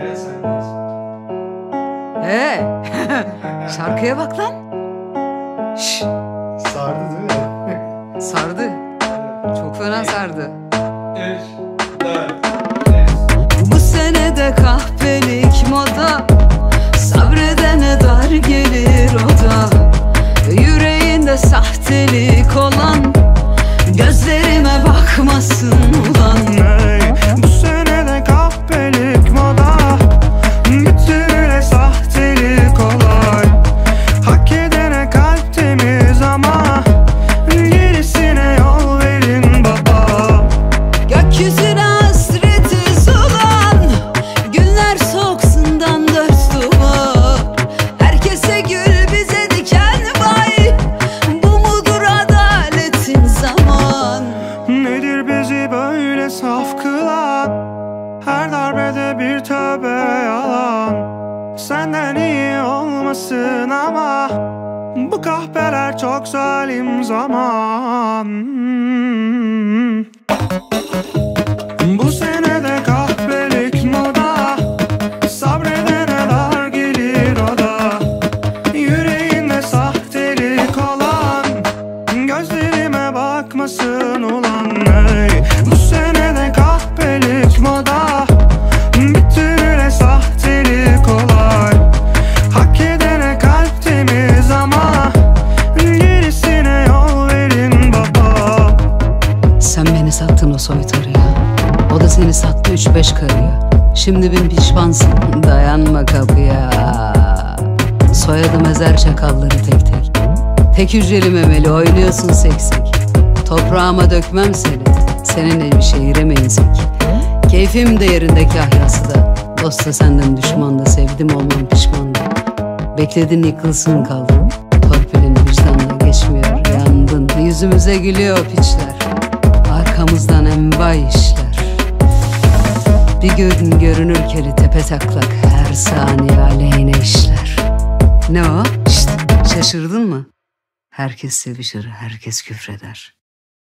Evet, sen değilsin. Şarkıya bak lan. Şşş. Sardı değil mi? Sardı. Çok fena sardı. Bu senede kahpelik moda, sabredene dar gelir o da. Yüreğinde sahtelik olan gözlerime bakmasın ulan. Bu senede kahpelik moda, bütüne sahtelik olay. Hak edene kalp temiz ama gerisine yol verin baba. Gökyüzüne hasretiz ulan, günler soğuksundan dört duvar. Herkese gül bize diken vay, bu mudur adaletin zaman? Nedir bizi böyle saf kılan? Her darbede bir tövbe yalan. Senden iyi olmasın ama bu kahpeler çok zalim zaman. Bu senede kahpelik moda, sabredene dar gelir o da. Yüreğinde sahtelik olan gözlerime bakmasın ulan. Bu senede kahpelik moda, bütüne sahtelik olay. Hak edene kalp temiz ama gerisine yol verin baba. Sen beni sattın o soytarıya, o da seni sattı 3-5 karıya. Şimdi bin pişmansın, dayanma kapıya. Soyadım ezer çakalları tek tek. Tek hücreli memeli oynuyorsun seksek. Toprağıma dökmem seni, seninle bir şehire meyzek. Keyfim de yerinde kahyası da, dosta senden düşman da, sevdim olmam pişman da. Bekledin yıkılsın kaldın, torpilin vicdanla geçmiyor yandın. Yüzümüze gülüyor piçler, arkamızdan envai işler. Bir gün görünür keli tepe taklak, her saniye aleyhine işler. Ne o? Şşt, şaşırdın mı? Herkes sevişir, herkes küfreder.